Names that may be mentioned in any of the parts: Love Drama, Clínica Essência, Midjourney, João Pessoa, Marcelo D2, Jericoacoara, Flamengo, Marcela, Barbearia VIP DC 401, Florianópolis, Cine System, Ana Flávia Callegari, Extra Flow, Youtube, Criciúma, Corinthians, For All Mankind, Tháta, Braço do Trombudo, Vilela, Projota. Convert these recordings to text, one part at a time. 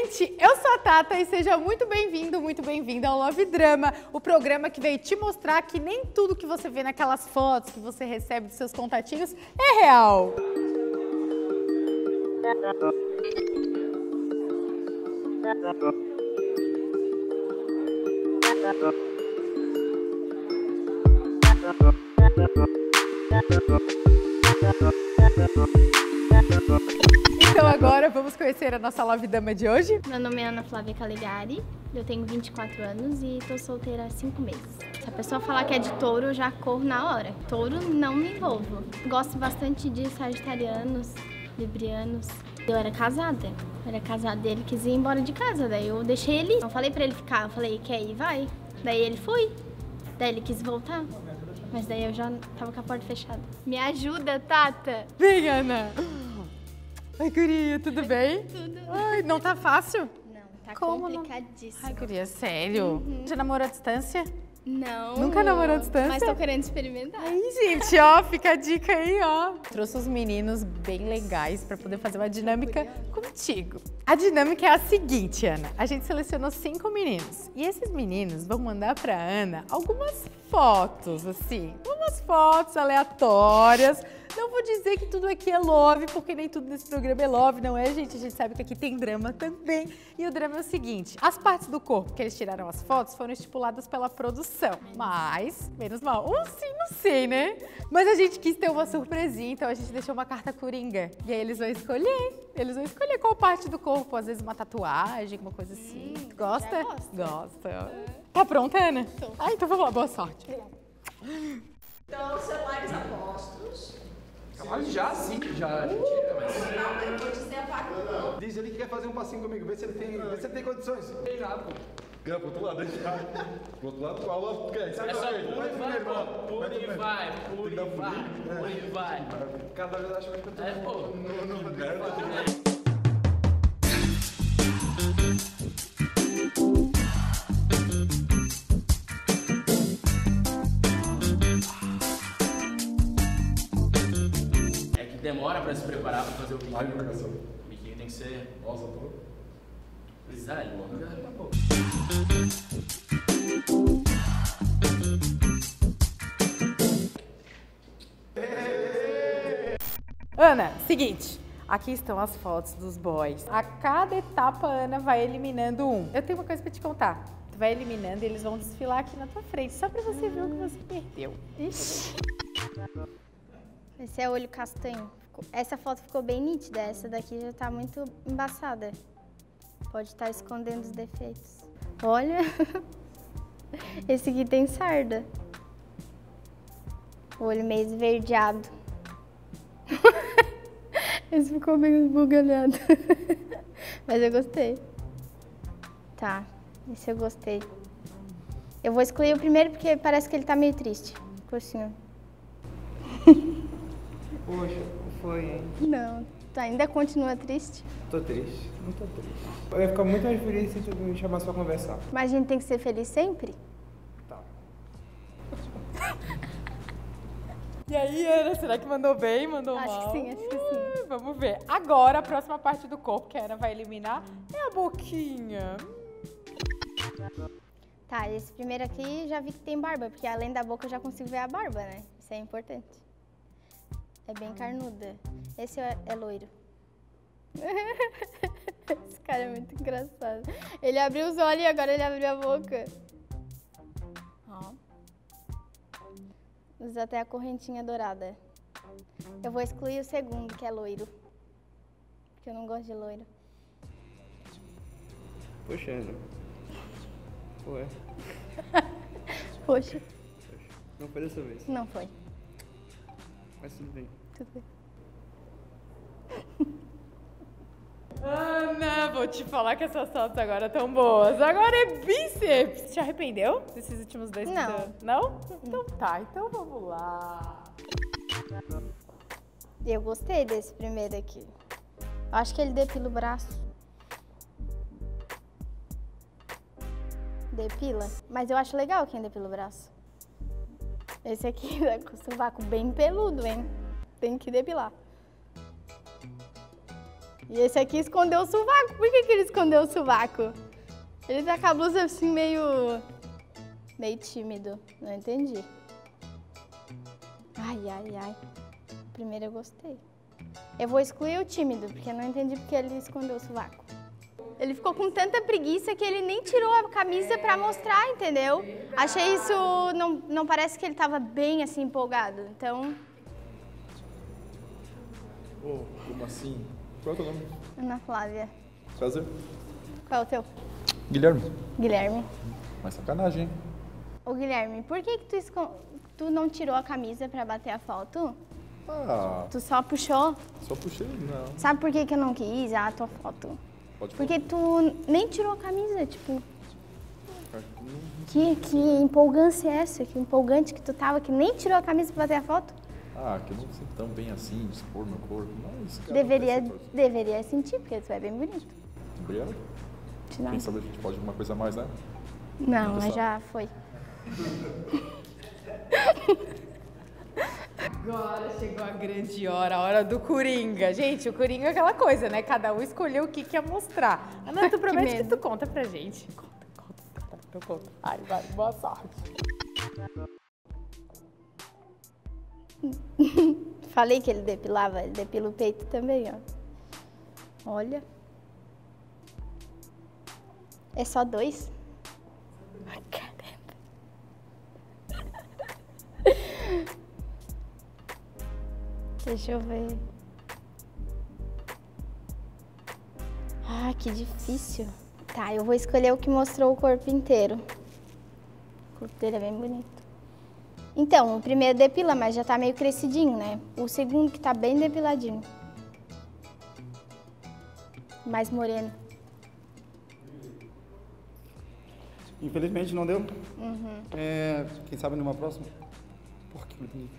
Gente, eu sou a Tata e seja muito bem-vindo, muito bem-vinda ao Love Drama, o programa que veio te mostrar que nem tudo que você vê naquelas fotos que você recebe dos seus contatinhos é real. Então agora vamos conhecer a nossa Love Dama de hoje. Meu nome é Ana Flávia Callegari, eu tenho 24 anos e tô solteira há 5 meses. Se a pessoa falar que é de touro, eu já corro na hora. Touro não me envolvo. Gosto bastante de sagitarianos, librianos. Eu era casada. Ele quis ir embora de casa, daí eu deixei ele. Não falei pra ele ficar, eu falei, quer ir, vai. Daí ele foi, daí ele quis voltar. Mas daí eu já tava com a porta fechada. Me ajuda, Tata! Vem, Ana! Ai, guria, tudo bem? Tudo. Ai, não tá fácil? Não, tá complicadíssimo. Ai, guria, sério? Uhum. Já namorou à distância? Não. Nunca namorou à distância? Mas tô querendo experimentar. Aí, gente, ó, fica a dica aí, ó. Trouxe uns meninos bem legais pra poder fazer uma dinâmica contigo. A dinâmica é a seguinte, Ana. A gente selecionou 5 meninos. E esses meninos vão mandar pra Ana algumas fotos, assim. Umas fotos aleatórias. Não vou dizer que tudo aqui é love, porque nem tudo nesse programa é love, não é, gente? A gente sabe que aqui tem drama também. E o drama é o seguinte, as partes do corpo que eles tiraram as fotos foram estipuladas pela produção. Mas, menos mal, ou sim, não sei, né? Mas a gente quis ter uma surpresinha, então a gente deixou uma carta coringa. E aí eles vão escolher qual parte do corpo, às vezes uma tatuagem, uma coisa assim. Gosta? Gosta. Tá pronta, Ana? Tô. Ah, então vamos lá, boa sorte. Então, celulares apostos. Já sim, já a gente tira, mas... Não, eu vou dizer a Diz ele que quer fazer um passinho comigo, vê se ele tem condições. Tem nada, pô. Pro outro lado, já. Pro outro lado, qual lado tu quer? Sabe só pule e vai. Cada vez acho mais que eu tô... É, pô. Não quero. Demora pra se preparar pra fazer o biquinho. Olha a marcação. O biquinho tem que ser... Nossa, tô... Frisar ele, mano. Tá bom. Ana, seguinte. Aqui estão as fotos dos boys. A cada etapa, a Ana vai eliminando um. Eu tenho uma coisa pra te contar. Tu vai eliminando e eles vão desfilar aqui na tua frente, só pra você ver o que você perdeu. Ixi. Esse é olho castanho. Essa foto ficou bem nítida, essa daqui já tá muito embaçada. Pode estar escondendo os defeitos. Olha, esse aqui tem sarda. O olho meio esverdeado. Esse ficou meio esbugalhado. Mas eu gostei. Tá, esse eu gostei. Eu vou excluir o primeiro porque parece que ele tá meio triste. Cursinho. Poxa, foi, hein? Não, tu ainda continua triste? Tô triste, não tô triste. Eu ia ficar muito mais feliz se tu me chamasse pra conversar. Mas a gente tem que ser feliz sempre? Tá. E aí, Ana, será que mandou bem, mandou mal? Acho que sim, acho que sim. Vamos ver. Agora, a próxima parte do corpo que a Ana vai eliminar é a boquinha. Tá, esse primeiro aqui já vi que tem barba, porque além da boca eu já consigo ver a barba, né? Isso é importante. É bem carnuda. Esse é loiro. Esse cara é muito engraçado. Ele abriu os olhos e agora ele abriu a boca. Ó. Usa até a correntinha dourada. Eu vou excluir o segundo, que é loiro. Porque eu não gosto de loiro. Poxa, Ana. Ué. Poxa. Não foi dessa vez. Não foi. Mas tudo bem. Tudo bem. Ana, vou te falar que essas fotos agora estão boas. Agora é bíceps. Te arrependeu desses últimos 2 anos? Não. Não? Então tá, então vamos lá. Eu gostei desse primeiro aqui. Acho que ele depila o braço. Depila? Mas eu acho legal quem depila o braço. Esse aqui tá com o sovaco bem peludo, hein? Tem que depilar. E esse aqui escondeu o sovaco. Por que que ele escondeu o sovaco? Ele tá com a blusa assim meio tímido. Não entendi. Ai, ai, ai. Primeiro eu gostei. Eu vou excluir o tímido, porque eu não entendi porque ele escondeu o sovaco. Ele ficou com tanta preguiça que ele nem tirou a camisa pra mostrar, entendeu? Achei isso... Não parece que ele tava bem assim empolgado, então... Ô, como assim? Qual é o teu nome? Ana Flávia. Prazer. Qual é o teu? Guilherme. Guilherme. Mas sacanagem, hein? Ô, Guilherme, por que que tu não tirou a camisa pra bater a foto? Ah... Tu só puxou? Só puxei, não. Sabe por que que eu não quis a tua foto? Porque tu nem tirou a camisa, tipo... Que empolgância é essa? Que empolgante que tu tava, que nem tirou a camisa pra bater a foto? Ah, que eu não sinto tão bem assim, expor meu corpo, mas... Cara, deveria sentir, porque tu é bem bonito. Obrigado. De nada. Quem sabe a gente pode alguma coisa a mais, né? Não, mas já foi. Agora chegou a grande hora, a hora do Coringa. Gente, o Coringa é aquela coisa, né? Cada um escolheu o que quer mostrar. Ana, tu promete que tu conta pra gente. Conta. Ai, vai, boa sorte. Falei que ele depilava, ele depila o peito também, ó. Olha. É só dois? Ai, caramba. Deixa eu ver. Ah, que difícil. Tá, eu vou escolher o que mostrou o corpo inteiro. O corpo dele é bem bonito. Então, o primeiro depila, mas já tá meio crescidinho, né? O segundo que tá bem depiladinho. Mais moreno. Infelizmente não deu. Uhum. É, quem sabe numa próxima? Porra, que bonito.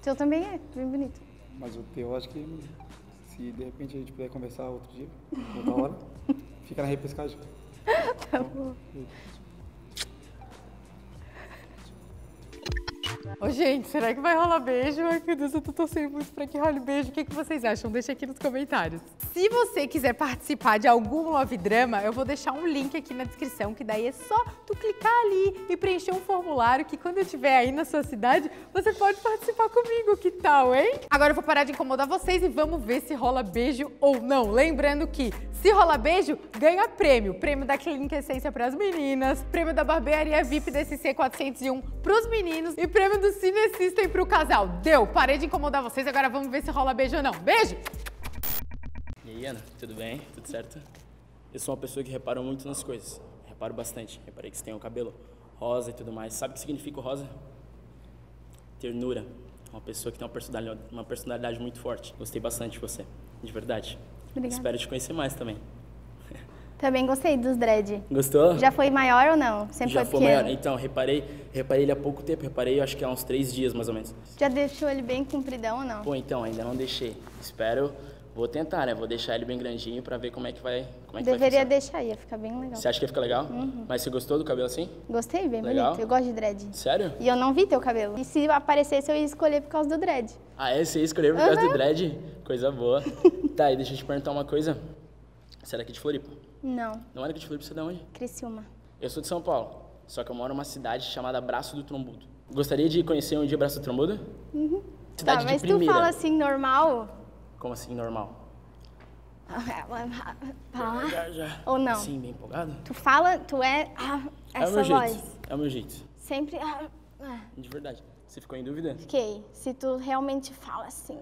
O seu também é bem bonito. Mas o teu, acho que se de repente a gente puder conversar outro dia, outra hora, fica na repescagem. Tá bom. Ô, gente, será que vai rolar beijo? Ai, meu Deus, eu tô torcendo muito pra que role beijo. O que vocês acham? Deixa aqui nos comentários. Se você quiser participar de algum Love Drama, eu vou deixar um link aqui na descrição, que daí é só tu clicar ali e preencher um formulário, que quando eu estiver aí na sua cidade, você pode participar comigo. Que tal, hein? Agora eu vou parar de incomodar vocês e vamos ver se rola beijo ou não. Lembrando que se rolar beijo, ganha prêmio. Prêmio da Clínica Essência pras meninas, prêmio da Barbearia VIP DC 401 pros meninos e prêmio do Cine System pro casal. Deu, parei de incomodar vocês, agora vamos ver se rola beijo ou não. Beijo! E aí, Ana, tudo bem? Tudo certo? Eu sou uma pessoa que reparo muito nas coisas. Reparo bastante. Reparei que você tem o cabelo rosa e tudo mais. Sabe o que significa o rosa? Ternura. Uma pessoa que tem uma personalidade muito forte. Gostei bastante de você, de verdade. Obrigada. Espero te conhecer mais também. Também gostei dos dread. Gostou? Já foi maior ou não? Sempre já foi maior. Então, reparei ele há pouco tempo. Reparei, acho que há uns 3 dias, mais ou menos. Já deixou ele bem compridão ou não? Pô, então, ainda não deixei. Espero... Vou tentar, né? Vou deixar ele bem grandinho pra ver como é que vai funcionar. Deveria deixar, ia ficar bem legal. Você acha que ia ficar legal? Uhum. Mas você gostou do cabelo assim? Gostei, bem legal. Bonito. Eu gosto de dread. Sério? E eu não vi teu cabelo. E se aparecesse, eu ia escolher por causa do dread. Ah, é? Você ia escolher por causa do dread? Coisa boa. Tá, e deixa eu te perguntar uma coisa. Você era aqui de Floripa? Não. Não era aqui de Floripa, você é de onde? Criciúma. Eu sou de São Paulo, só que eu moro numa cidade chamada Braço do Trombudo. Gostaria de conhecer um dia Braço do Trombudo? Uhum. Cidade tá, mas de primeira. Tu fala assim, normal... Como assim, normal? Falar? Já. Ou não? Sim, bem empolgado. Tu fala, tu é... essa é o meu voz. Jeito, é o meu jeito. Sempre... De verdade. Você ficou em dúvida? Fiquei. Se tu realmente fala assim...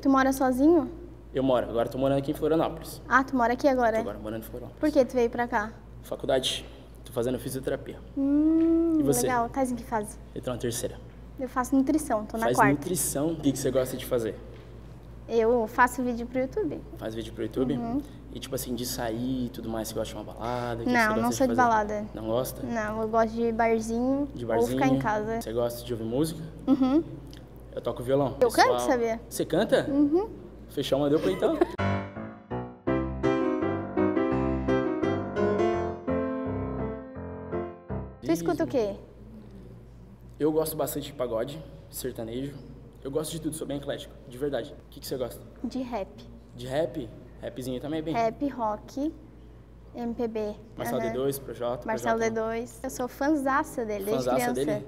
Tu mora sozinho? Eu moro, agora tô morando aqui em Florianópolis. Ah, tu mora aqui agora? Tô agora morando em Florianópolis. Por que tu veio pra cá? Faculdade, tô fazendo fisioterapia. E você? Legal, tá em que fase? Eu tô na terceira. Eu faço nutrição, tô na quarta. Faz nutrição, o que você gosta de fazer? Eu faço vídeo pro YouTube. Faz vídeo pro YouTube? Uhum. E tipo assim, de sair e tudo mais, você gosta de uma balada? Não, não sou de balada. Não gosta? Não, eu gosto de barzinho, ou ficar em casa. Você gosta de ouvir música? Uhum. Eu toco violão. Eu canto, sabia? Você canta? Uhum. Fechar uma dupla, então? escuta o quê? Eu gosto bastante de pagode, sertanejo. Eu gosto de tudo, sou bem eclético, de verdade. O que você gosta? De rap. De rap? Rapzinho também é bem? Rap, rock, MPB. Marcelo D2, Projota. Marcelo D2. Eu sou fãzaça dele, desde criança. Dele?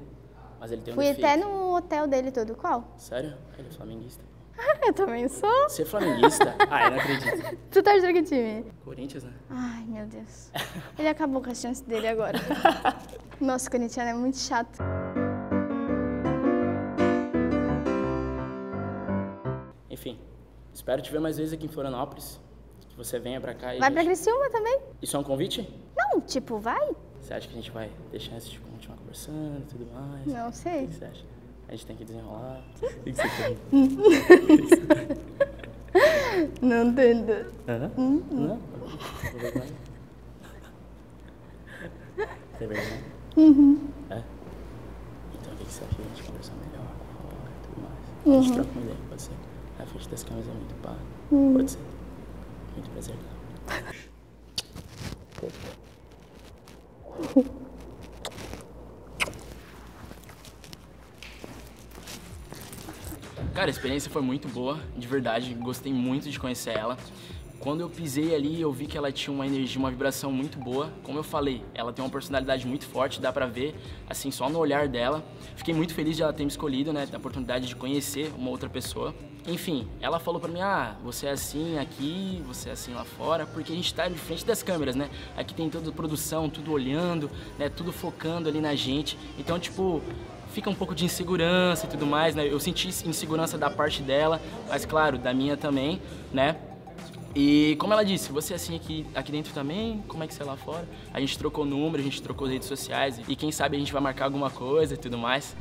Mas ele tem um defeito. Fui até no hotel dele todo. Qual? Sério? Ele é flamenguista. Eu também sou. Você é flamenguista? Ah, eu não acredito. Tu tá de que time? Corinthians, né? Ai, meu Deus. Ele acabou com a chance dele agora. Nossa, o corintiano é muito chato. Enfim, espero te ver mais vezes aqui em Florianópolis. Que você venha pra cá e... Vai pra Criciúma também? Isso é um convite? Não, tipo, vai. Você acha que a gente vai deixar isso de continuar conversando e tudo mais? Não sei. O que você acha? A gente tem que desenrolar. O que você quer? Não entendo. Hã? Não? Tem vergonha? Uhum. É? Então o que você acha que a gente conversa melhor? Tudo mais. A gente troca uma ideia, pode ser? A frente das câmeras é muito pá. Pode ser. Muito prazer. Cara, a experiência foi muito boa, de verdade, gostei muito de conhecer ela. Quando eu pisei ali, eu vi que ela tinha uma energia, uma vibração muito boa. Como eu falei, ela tem uma personalidade muito forte, dá pra ver, assim, só no olhar dela. Fiquei muito feliz de ela ter me escolhido, né, da oportunidade de conhecer uma outra pessoa. Enfim, ela falou pra mim, ah, você é assim aqui, você é assim lá fora, porque a gente tá de frente das câmeras, né? Aqui tem toda a produção, tudo olhando, né, tudo focando ali na gente. Então, tipo... Fica um pouco de insegurança e tudo mais, né? Eu senti insegurança da parte dela, mas claro, da minha também, né? E como ela disse, você é assim aqui dentro também, como é que você é lá fora? A gente trocou número, a gente trocou redes sociais e quem sabe a gente vai marcar alguma coisa e tudo mais.